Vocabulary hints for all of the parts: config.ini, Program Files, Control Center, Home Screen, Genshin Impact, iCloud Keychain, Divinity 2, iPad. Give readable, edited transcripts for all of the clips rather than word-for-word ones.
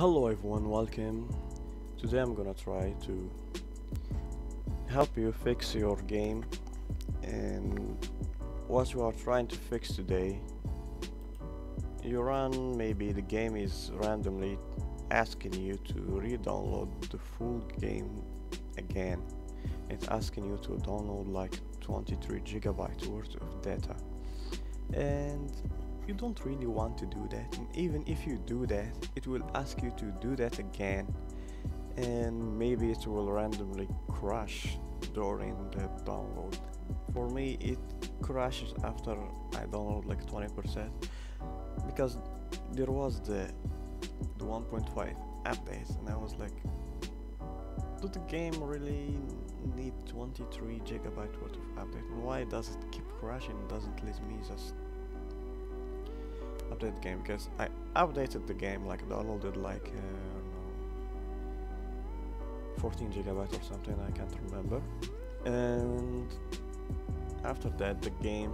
Hello everyone, welcome. Today I'm gonna try to help you fix your game, and what you are trying to fix today, you run, maybe the game is randomly asking you to re-download the full game again. It's asking you to download like 23 gigabytes worth of data, and you don't really want to do that. And even if you do that, it will ask you to do that again, and maybe it will randomly crash during the download. For me, it crashes after I download like 20%, because there was the 1.5 updates, and I was like, does the game really need 23 gigabyte worth of update? Why does it keep crashing? It doesn't let me just update the game, because I updated the game, like downloaded like 14 gigabyte or something, I can't remember, and after that the game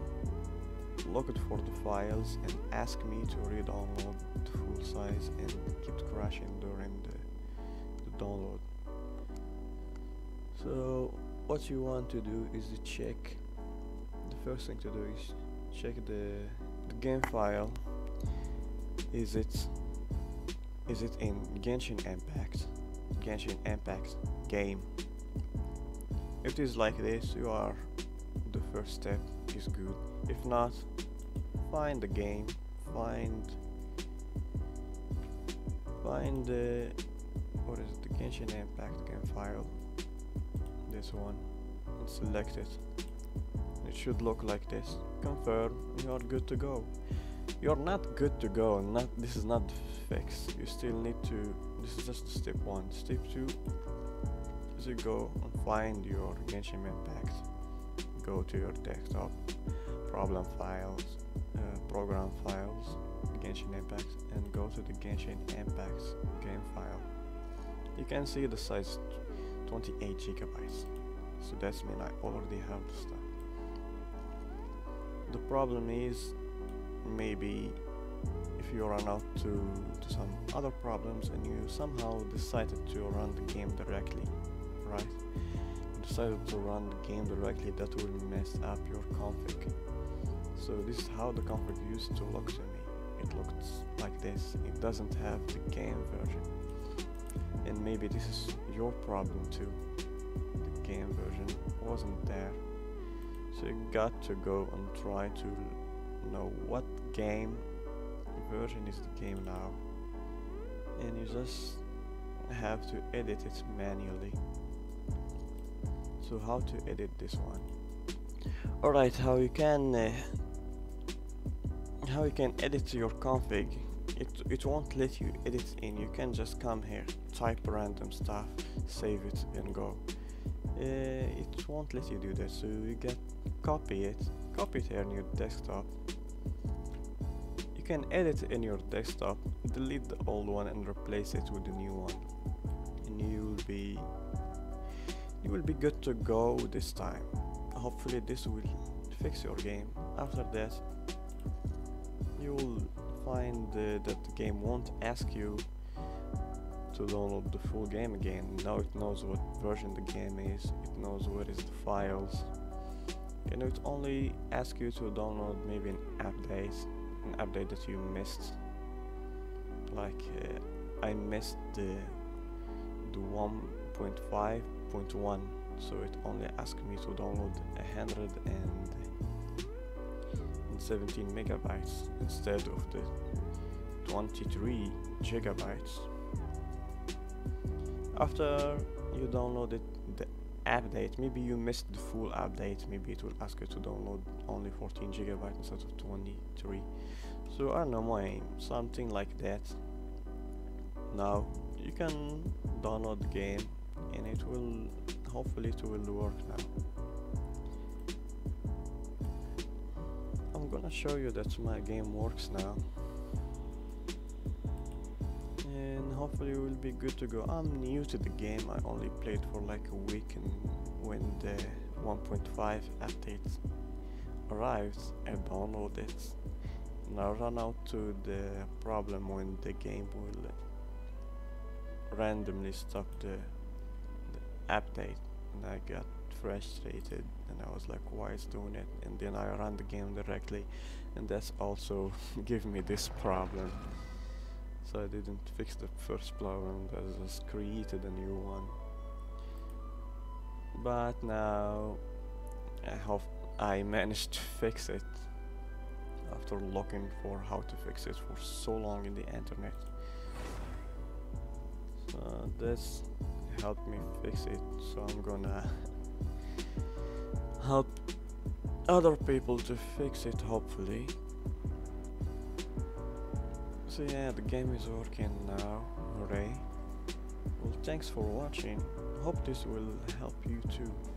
looked for the files and asked me to re-download the full size, and it kept crashing during the download. So what you want to do is to check, the first thing to do is check the game file. Is it in Genshin Impact? Genshin Impact game. If it is like this, you are, the first step is good. If not, find the game, find what is it, the Genshin Impact game file, this one, and select it. It should look like this. Confirm, you are good to go. You're not good to go, this is not the fix. You still need to, this is just step 1. Step 2 is you go and find your Genshin Impact. Go to your desktop, problem files, program files, Genshin Impact, and go to the Genshin Impact game file. You can see the size 28 gigabytes, so that's mean I already have the stuff. The problem is, maybe if you run out to some other problems and you somehow decided to run the game directly, right? You decided to run the game directly, that will mess up your config. So this is how the config used to look to me. It looks like this. It doesn't have the game version, and maybe this is your problem too. The game version wasn't there, so you got to go and try to know what game version is the game now, and you just have to edit it manually. So how to edit this one? Alright, how you can edit your config. It won't let you edit in. You can just come here, type random stuff, save it and go. It won't let you do that, so you get copy it here in your desktop. You can edit in your desktop, delete the old one and replace it with the new one, and you will be good to go this time. Hopefully this will fix your game. After that you will find that the game won't ask you to download the full game again. Now it knows what version the game is, it knows what is the files, and it only asks you to download maybe an update that you missed, like I missed the 1.5.1, so it only asked me to download 117 megabytes instead of the 23 gigabytes. After you downloaded the update, maybe you missed the full update, maybe it will ask you to download only 14 gigabytes instead of 23, so I don't know, something like that. Now you can download the game, and it will, hopefully it will work. Now I'm gonna show you that my game works now, and hopefully it will be good to go. I'm new to the game, I only played for like a week, and when the 1.5 update arrived, I downloaded it, and I ran out to the problem when the game will randomly stopped the update, and I got frustrated and I was like, why is doing it? And then I ran the game directly, and that's also gave me this problem. So I didn't fix the first problem, I just created a new one. But now I hope I managed to fix it after looking for how to fix it for so long in the internet. So this helped me fix it, so I'm gonna help other people to fix it, hopefully. So yeah, the game is working now, hooray. Well, thanks for watching, hope this will help you too.